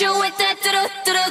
you with that